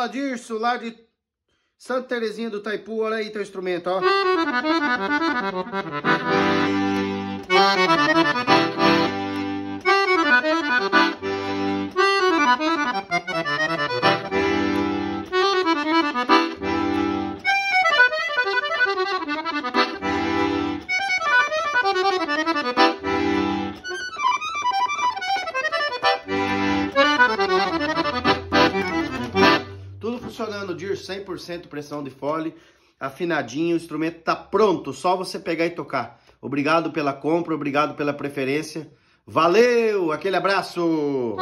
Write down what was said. Fala, Dirso, lá de Santa Terezinha do Itaipu. Olha aí teu instrumento, ó. Funcionando o DIR 100%, pressão de fole, afinadinho, o instrumento tá pronto, só você pegar e tocar. Obrigado pela compra, obrigado pela preferência. Valeu, aquele abraço!